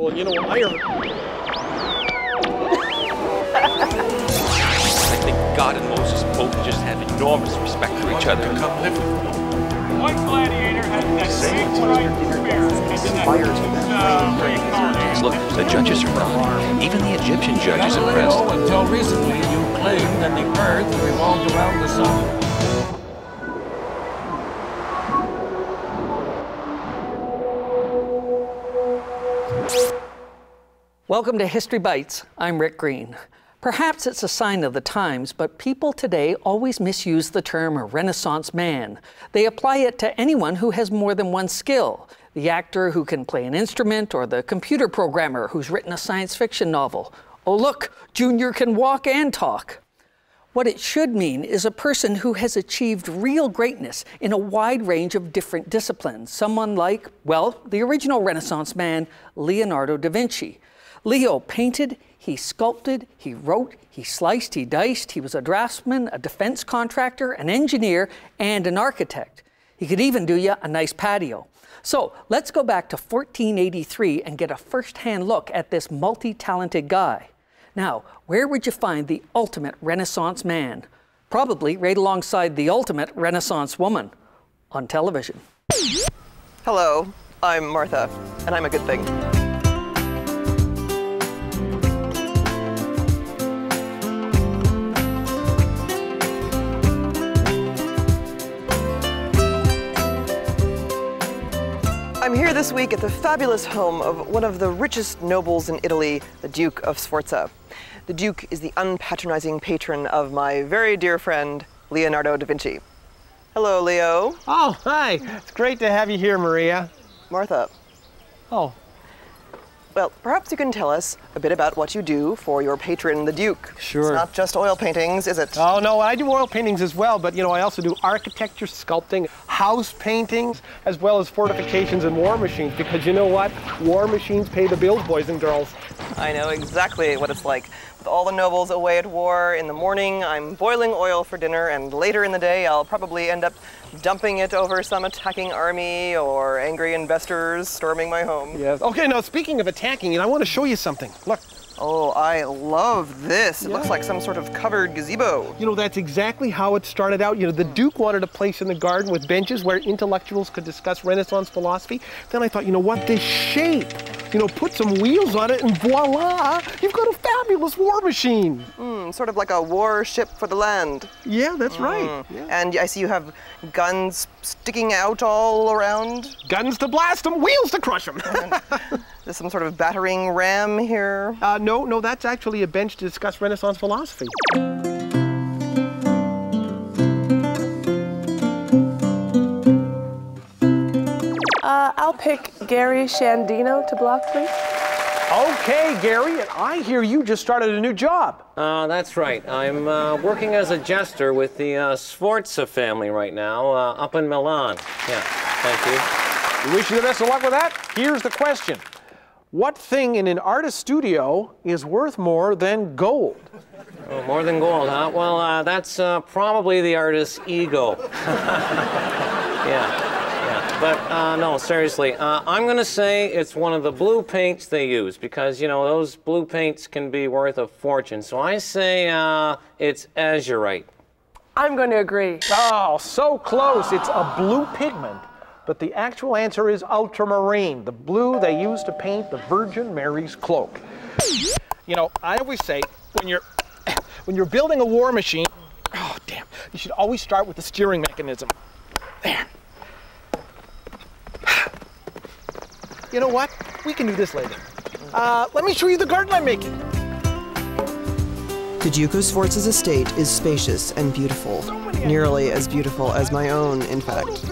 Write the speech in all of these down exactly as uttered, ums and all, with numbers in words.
Well, you know, I, I think God and Moses both just have enormous respect for each other. Come live with me. One gladiator has that same pride and fear and that. Look, the judges are wrong. Even the Egyptian judges are impressed. Until recently, you claimed that the Earth revolved around the sun. Welcome to History Bites. I'm Rick Green. Perhaps it's a sign of the times, but people today always misuse the term Renaissance man. They apply it to anyone who has more than one skill. The actor who can play an instrument, or the computer programmer who's written a science fiction novel. Oh look, Junior can walk and talk. What it should mean is a person who has achieved real greatness in a wide range of different disciplines. Someone like, well, the original Renaissance man, Leonardo da Vinci. Leo painted, he sculpted, he wrote, he sliced, he diced, he was a draftsman, a defense contractor, an engineer, and an architect. He could even do you a nice patio. So let's go back to fourteen eighty-three and get a first-hand look at this multi-talented guy. Now, where would you find the ultimate Renaissance man? Probably right alongside the ultimate Renaissance woman on television. Hello, I'm Martha, and I'm a good thing. I'm here this week at the fabulous home of one of the richest nobles in Italy, the Duke of Sforza. The Duke is the unpatronizing patron of my very dear friend, Leonardo da Vinci. Hello, Leo. Oh, hi. It's great to have you here, Maria. Martha. Oh. Well, perhaps you can tell us a bit about what you do for your patron, the Duke. Sure. It's not just oil paintings, is it? Oh, no, I do oil paintings as well, but, you know, I also do architecture, sculpting, house paintings, as well as fortifications and war machines, because you know what? War machines pay the bills, boys and girls. I know exactly what it's like. With all the nobles away at war, in the morning I'm boiling oil for dinner, and later in the day I'll probably end up dumping it over some attacking army or angry investors storming my home. Yes. Okay, now speaking of attacking, I want to show you something. Look. Oh, I love this. It yeah. looks like some sort of covered gazebo. You know, that's exactly how it started out. You know, the Duke wanted a place in the garden with benches where intellectuals could discuss Renaissance philosophy. Then I thought, you know what, this shape, you know, put some wheels on it and voila, you've got a fabulous war machine. Mm, sort of like a warship for the land. Yeah, that's mm. right. Yeah. And I see you have guns sticking out all around. Guns to blast them, wheels to crush them. There's some sort of battering ram here. Uh, no. No, no, that's actually a bench to discuss Renaissance philosophy. Uh, I'll pick Gary Shandino to block, please. Okay, Gary, and I hear you just started a new job. Uh, that's right. I'm uh, working as a jester with the uh, Sforza family right now, uh, up in Milan. Yeah, thank you. We wish you the best of luck with that. Here's the question. What thing in an artist's studio is worth more than gold? Oh, more than gold, huh? Well, uh, that's uh, probably the artist's ego. yeah, yeah. But uh, no, seriously, uh, I'm going to say it's one of the blue paints they use because, you know, those blue paints can be worth a fortune. So I say uh, it's azurite. I'm going to agree. Oh, so close. It's a blue pigment. But the actual answer is ultramarine, the blue they use to paint the Virgin Mary's cloak. You know, I always say, when you're, when you're building a war machine, oh, damn, you should always start with the steering mechanism. There. You know what? We can do this later. Uh, let me show you the garden I'm making. The Duke of Sforza's estate is spacious and beautiful, nearly as beautiful as my own, in fact.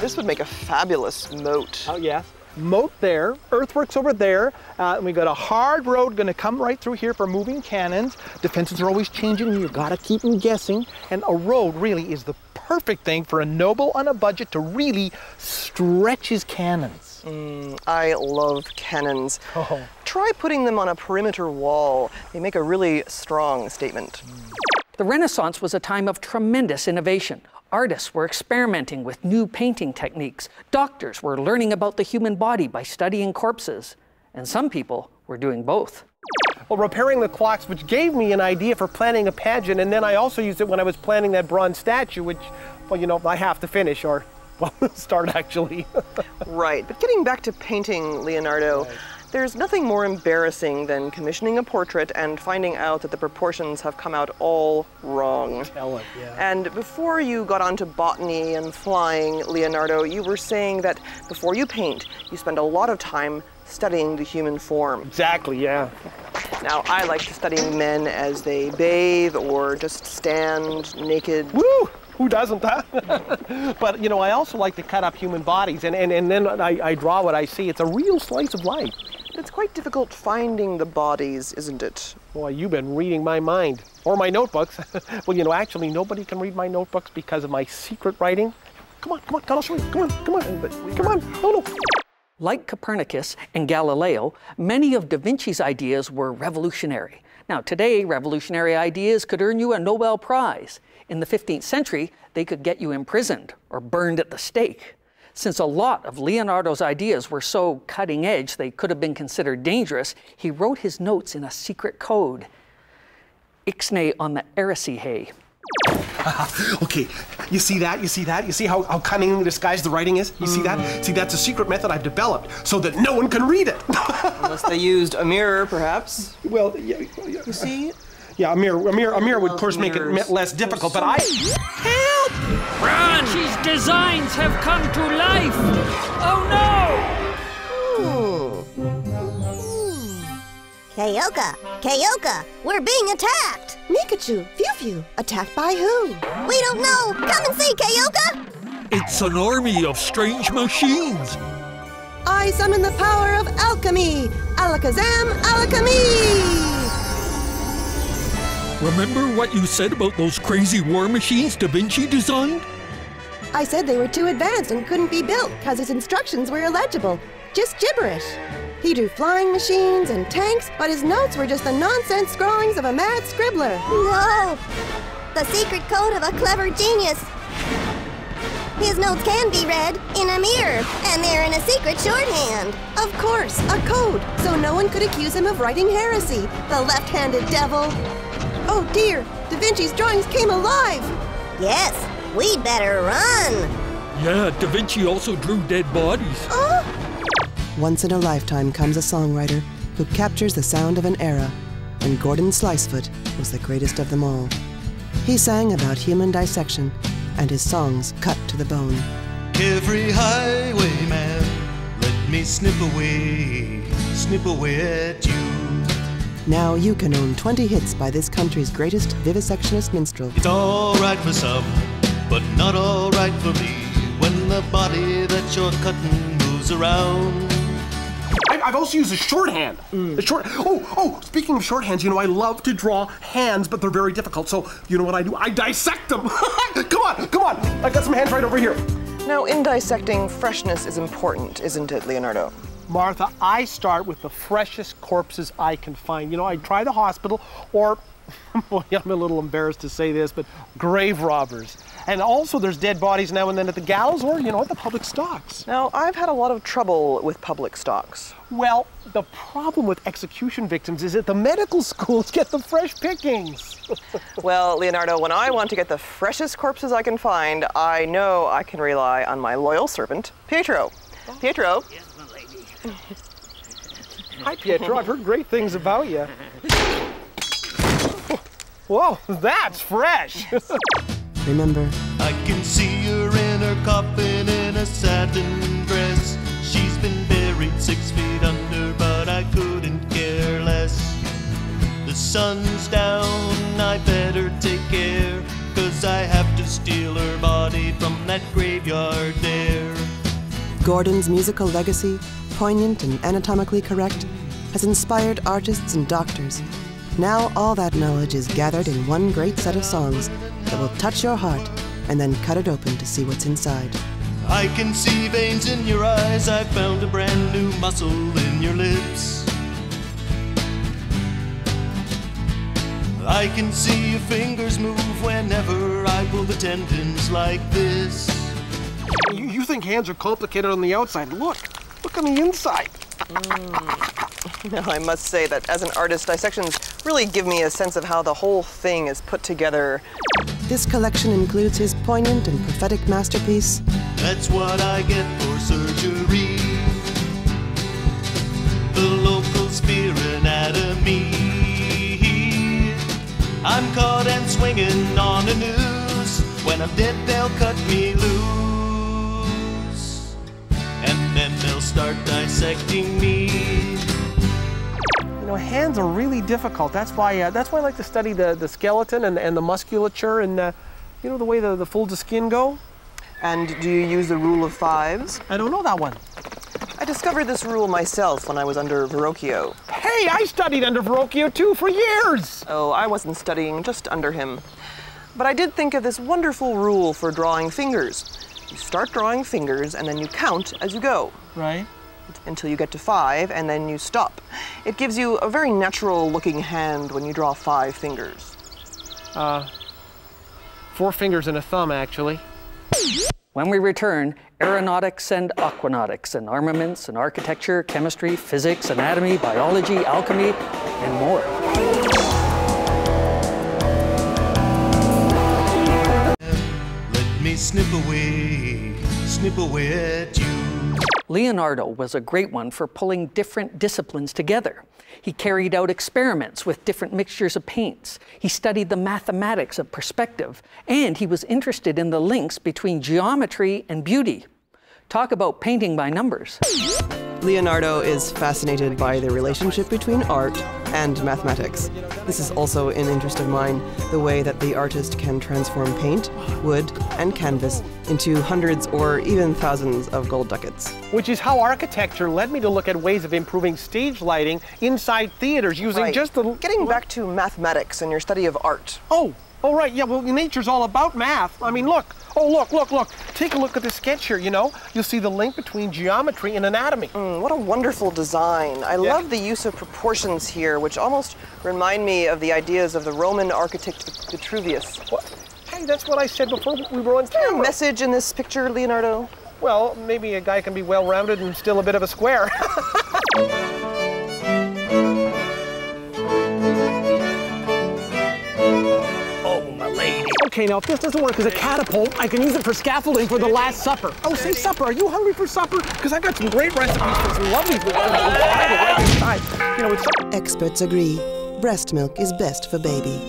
This would make a fabulous moat. Oh, yes. Moat there, earthworks over there, uh, and we got a hard road going to come right through here for moving cannons. Defenses are always changing, you got to keep them guessing, and a road really is the perfect thing for a noble on a budget to really stretch his cannons. Mm, I love cannons. Oh. Try putting them on a perimeter wall. They make a really strong statement. Mm. The Renaissance was a time of tremendous innovation. Artists were experimenting with new painting techniques. Doctors were learning about the human body by studying corpses. and some people were doing both. Well, repairing the clocks, which gave me an idea for planning a pageant, and then I also used it when I was planning that bronze statue, which, well, you know, I have to finish or, well, start actually. Right, but getting back to painting, Leonardo, right. There's nothing more embarrassing than commissioning a portrait and finding out that the proportions have come out all wrong. Tell it, yeah. And before you got onto botany and flying, Leonardo, you were saying that before you paint, you spend a lot of time studying the human form. Exactly, yeah. Now, I like to study men as they bathe or just stand naked. Woo! Who doesn't, huh? But, you know, I also like to cut up human bodies, and, and, and then I, I draw what I see. It's a real slice of life. But it's quite difficult finding the bodies, isn't it? Boy, you've been reading my mind, or my notebooks. Well, you know, actually, nobody can read my notebooks because of my secret writing. Come on, come on, I'll show you. Come on, come on, come on, no, no. Like Copernicus and Galileo, many of Da Vinci's ideas were revolutionary. Now, today, revolutionary ideas could earn you a Nobel Prize. In the fifteenth century, they could get you imprisoned or burned at the stake. Since a lot of Leonardo's ideas were so cutting-edge they could have been considered dangerous, he wrote his notes in a secret code. Ixnay on the Erisihe. Uh, okay, you see that? You see that? You see how, how cunningly disguised the writing is? You mm. see that? See, that's a secret method I've developed so that no one can read it. Unless they used a mirror, perhaps. Well, yeah, yeah. You see? Yeah, a mirror, a mirror, a mirror would, of course, mirrors. make it less difficult, but I... Help! Run! Vinci's designs have come to life! Oh, no! Ooh. Kayoka! Kayoka! We're being attacked! Nikachu! Fiu-Fiu! Attacked by who? We don't know! Come and see, Kayoka! It's an army of strange machines! I summon the power of alchemy! Alakazam! Alakami! Remember what you said about those crazy war machines Da Vinci designed? I said they were too advanced and couldn't be built because his instructions were illegible. Just gibberish. He drew flying machines and tanks, but his notes were just the nonsense scrawlings of a mad scribbler. No! The secret code of a clever genius. His notes can be read in a mirror, and they're in a secret shorthand. Of course, a code, so no one could accuse him of writing heresy. The left-handed devil. Oh dear, Da Vinci's drawings came alive! Yes, we'd better run! Yeah, Da Vinci also drew dead bodies. Uh? Once in a lifetime comes a songwriter who captures the sound of an era, and Gordon Slicefoot was the greatest of them all. He sang about human dissection, and his songs cut to the bone. Every highwayman, let me snip away, snip away at you. Now you can own twenty hits by this country's greatest vivisectionist minstrel. It's all right for some, but not all right for me, when the body that you're cutting moves around. I've also used a shorthand. Mm. A short, oh, oh, speaking of shorthands, you know, I love to draw hands, but they're very difficult, so you know what I do? I dissect them. Come on, come on. I've got some hands right over here. Now, in dissecting, freshness is important, isn't it, Leonardo? Martha, I start with the freshest corpses I can find. You know, I try the hospital or, boy, I'm a little embarrassed to say this, but grave robbers. And also there's dead bodies now and then at the gallows or, you know, at the public stocks. Now, I've had a lot of trouble with public stocks. Well, the problem with execution victims is that the medical schools get the fresh pickings. Well, Leonardo, when I want to get the freshest corpses I can find, I know I can rely on my loyal servant, Pietro. Pietro. Yeah. Hi, Pietro. I've heard great things about you. Whoa, that's fresh. Yes. Remember, I can see her in her coffin in a satin dress. She's been buried six feet under, but I couldn't care less. The sun's down, I better take care, 'cause I have to steal her body from that graveyard there. Gordon's musical legacy, poignant and anatomically correct, has inspired artists and doctors. Now all that knowledge is gathered in one great set of songs that will touch your heart and then cut it open to see what's inside. I can see veins in your eyes, I found a brand new muscle in your lips. I can see your fingers move whenever I pull the tendons like this. You, you think hands are complicated on the outside. Look, look on the inside. Mm. No, I must say that as an artist, dissections really give me a sense of how the whole thing is put together. This collection includes his poignant and prophetic masterpiece. That's what I get for surgery. The local sphere anatomy. I'm caught and swinging on the news. When I'm dead, they'll cut me loose. And then they'll start dissecting me. You know, hands are really difficult. That's why uh, that's why I like to study the, the skeleton and, and the musculature and, uh, you know, the way the, the folds of skin go. And do you use the rule of fives? I don't know that one. I discovered this rule myself when I was under Verrocchio. Hey, I studied under Verrocchio, too, for years! Oh, I wasn't studying, just under him. But I did think of this wonderful rule for drawing fingers. You start drawing fingers, and then you count as you go. Right. Until you get to five, and then you stop. It gives you a very natural-looking hand when you draw five fingers. Uh, four fingers and a thumb, actually. When we return, aeronautics and aquanautics, and armaments and architecture, chemistry, physics, anatomy, biology, alchemy, and more. Let me snip away, snip away at you. Leonardo was a great one for pulling different disciplines together. He carried out experiments with different mixtures of paints. He studied the mathematics of perspective, and he was interested in the links between geometry and beauty. Talk about painting by numbers. Leonardo is fascinated by the relationship between art and mathematics. This is also an interest of mine, the way that the artist can transform paint, wood, and canvas into hundreds or even thousands of gold ducats. Which is how architecture led me to look at ways of improving stage lighting inside theaters using right. just the... Getting back to mathematics and your study of art. Oh, oh right, yeah, well, nature's all about math. I mean, look. Oh, look, look, look. Take a look at this sketch here, you know? You'll see the link between geometry and anatomy. Mm, what a wonderful design. I yeah. love the use of proportions here, which almost remind me of the ideas of the Roman architect Vitruvius. What? Hey, that's what I said before we were on camera. Is there a message in this picture, Leonardo? Well, maybe a guy can be well-rounded and still a bit of a square. Okay, now if this doesn't work as a catapult, I can use it for scaffolding for the Last Supper. Oh, say supper. Are you hungry for supper? Because I've got some great recipes for some lovely food. You know, it's... Experts agree breast milk is best for baby.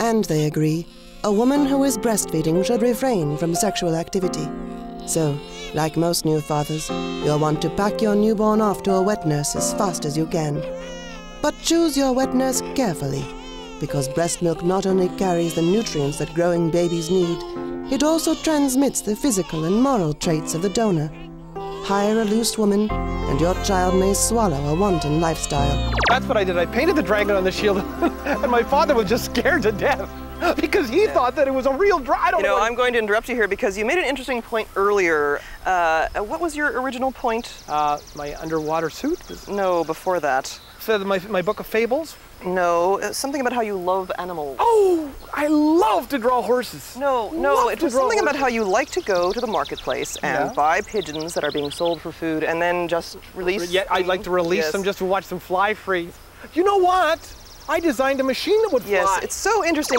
And they agree a woman who is breastfeeding should refrain from sexual activity. So, like most new fathers, you'll want to pack your newborn off to a wet nurse as fast as you can. But choose your wet nurse carefully, because breast milk not only carries the nutrients that growing babies need, it also transmits the physical and moral traits of the donor. Hire a loose woman, and your child may swallow a wanton lifestyle. That's what I did. I painted the dragon on the shield, and my father was just scared to death because he yeah. thought that it was a real dragon. You know, know I'm going to interrupt you here because you made an interesting point earlier. Uh, what was your original point? Uh, my underwater suit? No, before that. So my, my book of fables? No, something about how you love animals. Oh, I love to draw horses. No, no, it was something about how you like to go to the marketplace and yeah. buy pigeons that are being sold for food and then just release Yet, them. I'd like to release yes. them just to watch them fly free. You know what? I designed a machine that would yes, fly. Yes, it's so interesting.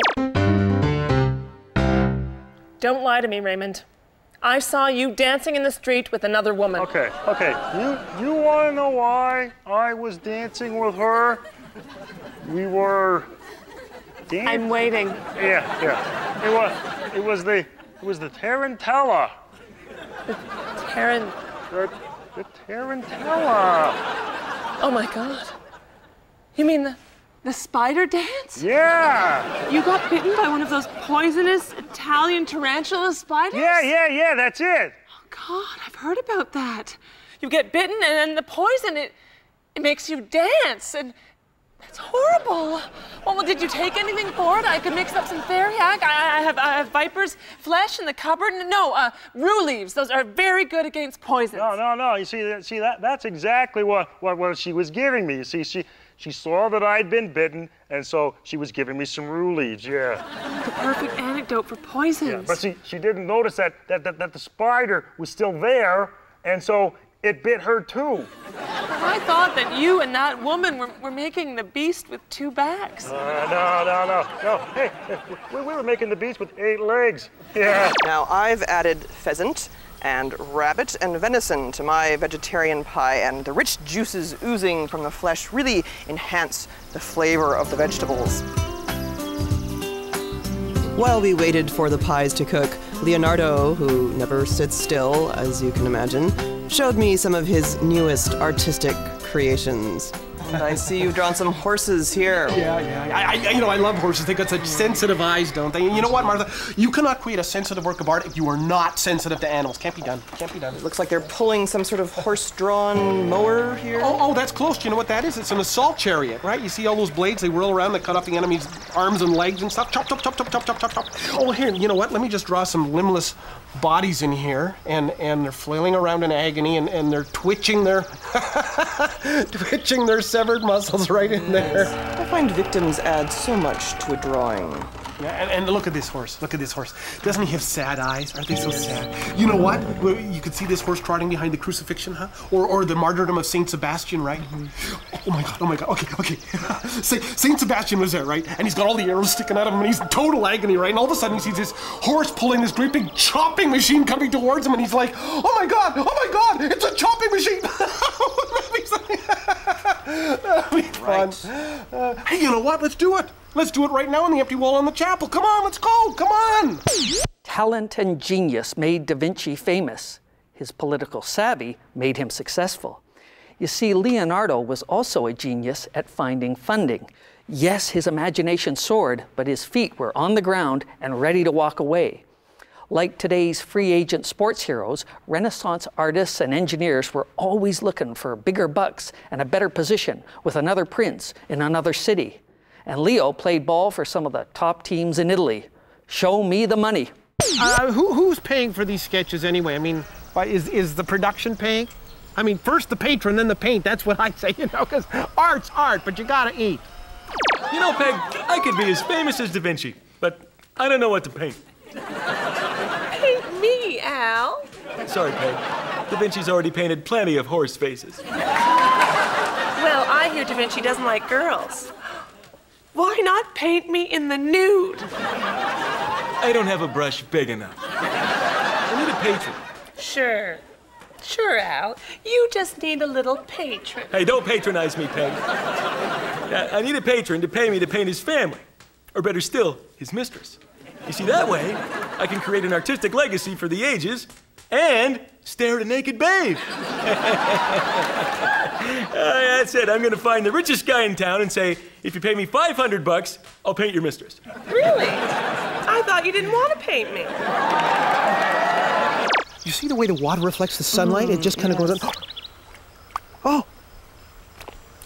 Don't lie to me, Raymond. I saw you dancing in the street with another woman. Okay, okay. You, you want to know why I was dancing with her? We were dancing. I'm waiting. Yeah, yeah. It was, it was the, it was the tarantella. The taran. The, the tarantella. Oh my God. You mean the, the spider dance? Yeah. You got bitten by one of those poisonous Italian tarantula spiders? Yeah, yeah, yeah. That's it. Oh God, I've heard about that. You get bitten, and then the poison it, it makes you dance and. That's horrible. Well, did you take anything for it? I could mix up some fairy hack. I, I have I have viper's flesh in the cupboard. No, uh, rue leaves. Those are very good against poisons. No, no, no. You see, see that that's exactly what, what what she was giving me. You see, she she saw that I'd been bitten, and so she was giving me some rue leaves. Yeah. The perfect antidote for poisons. Yeah, but she she didn't notice that that that, that the spider was still there, and so it bit her too. I thought that you and that woman were, were making the beast with two backs. Uh, no, no, no, no. Hey, we, we were making the beast with eight legs. Yeah. Now, I've added pheasant and rabbit and venison to my vegetarian pie, and the rich juices oozing from the flesh really enhance the flavor of the vegetables. While we waited for the pies to cook, Leonardo, who never sits still, as you can imagine, showed me some of his newest artistic creations. And I see you've drawn some horses here. Yeah, yeah, yeah. I, I, you know, I love horses. They've got such sensitive eyes, don't they? And you know what, Martha? You cannot create a sensitive work of art if you are not sensitive to animals. Can't be done. Can't be done. It looks like they're pulling some sort of horse-drawn mower here. Oh, oh, that's close. You know what that is? It's an assault chariot, right? You see all those blades? They whirl around. They cut off the enemy's arms and legs and stuff. Chop, chop, chop, chop, chop, chop, chop, chop. Oh, here, you know what? Let me just draw some limbless bodies in here, and, and they're flailing around in agony, and, and they're twitching their... twitching their severed muscles right in there. I find victims add so much to a drawing. Yeah, and, and look at this horse. Look at this horse. Doesn't he have sad eyes? Aren't they so sad? You know what? You could see this horse trotting behind the crucifixion, huh? Or, or the martyrdom of Saint Sebastian, right? Mm-hmm. Oh my God! Oh my God! Okay, okay. Saint Sebastian was there, right? And he's got all the arrows sticking out of him, and he's in total agony, right? And all of a sudden, he sees this horse pulling this great big chopping machine coming towards him, and he's like, "Oh my God! Oh my God! It's a chopping machine!" That'd be fun. Right. Uh, hey, you know what? Let's do it. Let's do it right now on the empty wall on the chapel. Come on, let's go. Come on. Talent and genius made Da Vinci famous. His political savvy made him successful. You see, Leonardo was also a genius at finding funding. Yes, his imagination soared, but his feet were on the ground and ready to walk away. Like today's free agent sports heroes, Renaissance artists and engineers were always looking for bigger bucks and a better position with another prince in another city. And Leo played ball for some of the top teams in Italy. Show me the money. Uh, who, who's paying for these sketches anyway? I mean, is, is the production paying? I mean, first the patron, then the paint. That's what I say, you know, because art's art, but you gotta eat. You know, Peg, I could be as famous as Da Vinci, but I don't know what to paint. Paint me, Al. Sorry, Peg. Da Vinci's already painted plenty of horse faces. Well, I hear Da Vinci doesn't like girls. Why not paint me in the nude? I don't have a brush big enough. I need a patron. Sure. Sure, Al. You just need a little patron. Hey, don't patronize me, Peg. I need a patron to pay me to paint his family. Or better still, his mistress. You see, that way, I can create an artistic legacy for the ages and stare at a naked babe. uh, that's it. I'm going to find the richest guy in town and say, if you pay me five hundred bucks, I'll paint your mistress. Really? I thought you didn't want to paint me. You see the way the water reflects the sunlight? Mm, it just kind of yes. goes up. Oh.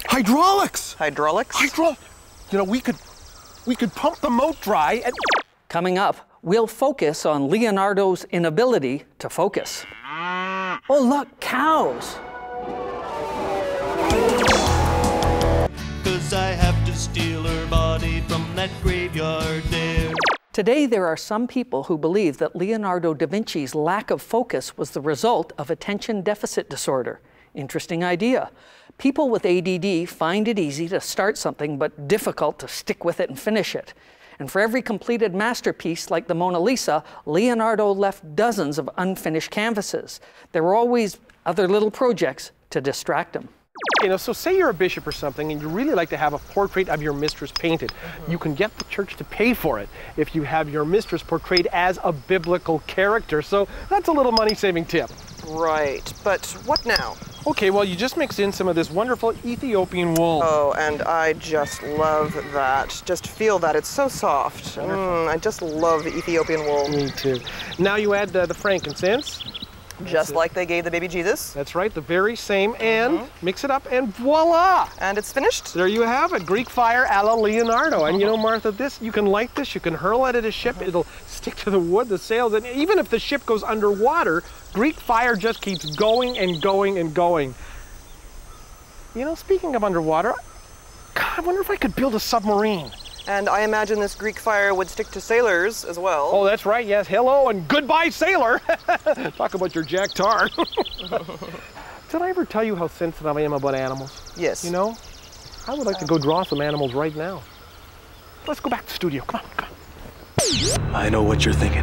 Hydraulics. Hydraulics? Hydraulics. You know, we could, we could pump the moat dry and... Coming up, we'll focus on Leonardo's inability to focus. Oh, look, cows. Cause I have to steal her body from that graveyard there. Today, there are some people who believe that Leonardo da Vinci's lack of focus was the result of attention deficit disorder. Interesting idea. People with A D D find it easy to start something, but difficult to stick with it and finish it. And for every completed masterpiece, like the Mona Lisa, Leonardo left dozens of unfinished canvases. There were always other little projects to distract him. You know, so say you're a bishop or something, and you really like to have a portrait of your mistress painted. Mm-hmm. You can get the church to pay for it if you have your mistress portrayed as a biblical character. So that's a little money-saving tip. Right, but what now? Okay, well, you just mix in some of this wonderful Ethiopian wool. Oh, and I just love that. Just feel that. It's so soft. Mm, I just love Ethiopian wool. Me too. Now you add uh, the frankincense. Just like it. They gave the baby Jesus. That's right, the very same. And mm-hmm. mix it up, and voila! And it's finished. There you have it. Greek fire a la Leonardo. And you know, Martha, this, you can light this, you can hurl it at a ship, mm-hmm. it'll stick to the wood, the sails, and even if the ship goes underwater, Greek fire just keeps going and going and going. You know, speaking of underwater, God, I wonder if I could build a submarine. And I imagine this Greek fire would stick to sailors as well. Oh, that's right, yes. Hello and goodbye, sailor. Talk about your Jack Tar. Did I ever tell you how sensitive I am about animals? Yes. You know, I would like to go draw some animals right now. Let's go back to the studio. Come on, come on. I know what you're thinking.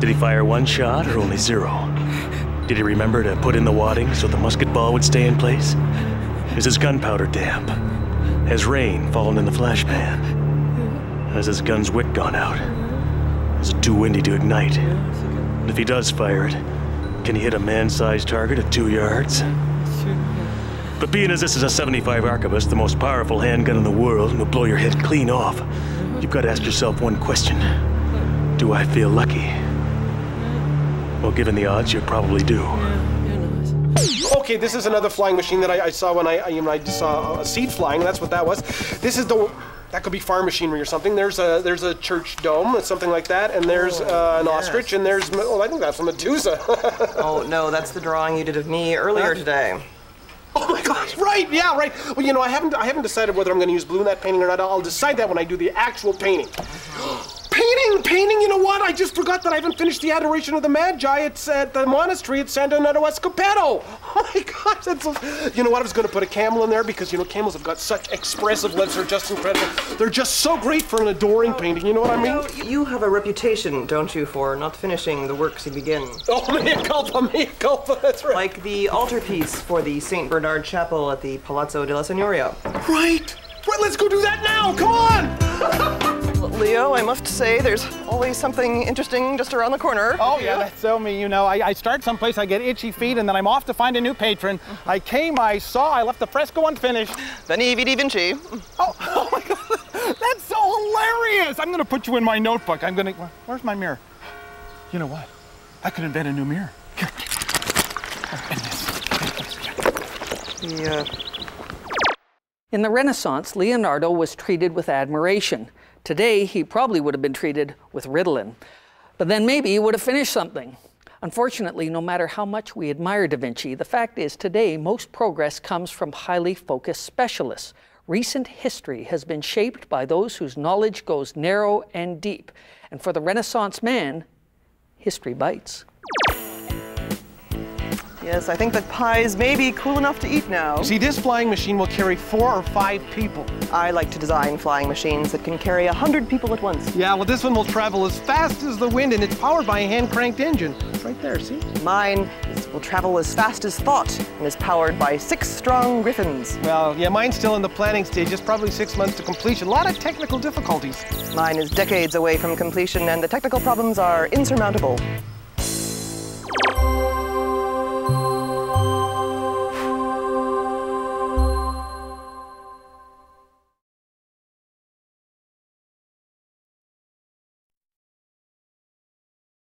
Did he fire one shot or only zero? Did he remember to put in the wadding so the musket ball would stay in place? Is his gunpowder damp? Has rain fallen in the flashpan? Has his gun's wick gone out? Is it too windy to ignite? And if he does fire it, can he hit a man-sized target at two yards? But being as this is a seventy-five arquebus, the most powerful handgun in the world, and will blow your head clean off, you've got to ask yourself one question. Do I feel lucky? Well, given the odds, you probably do. Okay, this is another flying machine that I, I saw when I, I, you know, I just saw a seed flying. That's what that was. This is the, that could be farm machinery or something. There's a, there's a church dome, something like that, and there's uh, an yes. ostrich, and there's, oh, I think that's a Medusa. Oh, no, that's the drawing you did of me earlier huh? today. Oh my gosh, right, yeah, right. Well, you know, I haven't, I haven't decided whether I'm gonna use blue in that painting or not. I'll decide that when I do the actual painting. Painting, painting, you know what? I just forgot that I haven't finished the Adoration of the Magi. It's at the monastery at Santo Neto Escipeto. Oh my gosh, that's so... You know what, I was gonna put a camel in there because, you know, camels have got such expressive lips, they're just incredible. They're just so great for an adoring oh, painting, you know what I mean? No, you have a reputation, don't you, for not finishing the works you begin. Oh, mea culpa, mea culpa, that's right. Like the altarpiece for the Saint Bernard Chapel at the Palazzo della Signoria. Right, right, let's go do that now, come on! Leo, I must say, there's always something interesting just around the corner. Oh yeah, that's so me. You know, I, I start someplace, I get itchy feet, and then I'm off to find a new patron. Mm-hmm. I came, I saw, I left the fresco unfinished. Veni, Da Vinci. Oh, oh my God, that's so hilarious! I'm gonna put you in my notebook. I'm gonna. Where's my mirror? You know what? I could invent a new mirror. Here. Yeah. In the Renaissance, Leonardo was treated with admiration. Today, he probably would have been treated with Ritalin, but then maybe he would have finished something. Unfortunately, no matter how much we admire Da Vinci, the fact is today, most progress comes from highly focused specialists. Recent history has been shaped by those whose knowledge goes narrow and deep. And for the Renaissance man, history bites. Yes, I think that pies may be cool enough to eat now. See, this flying machine will carry four or five people. I like to design flying machines that can carry a hundred people at once. Yeah, well, this one will travel as fast as the wind, and it's powered by a hand-cranked engine. It's right there, see? Mine is, will travel as fast as thought, and is powered by six strong griffins. Well, yeah, mine's still in the planning stage. It's probably six months to completion. A lot of technical difficulties. Mine is decades away from completion, and the technical problems are insurmountable.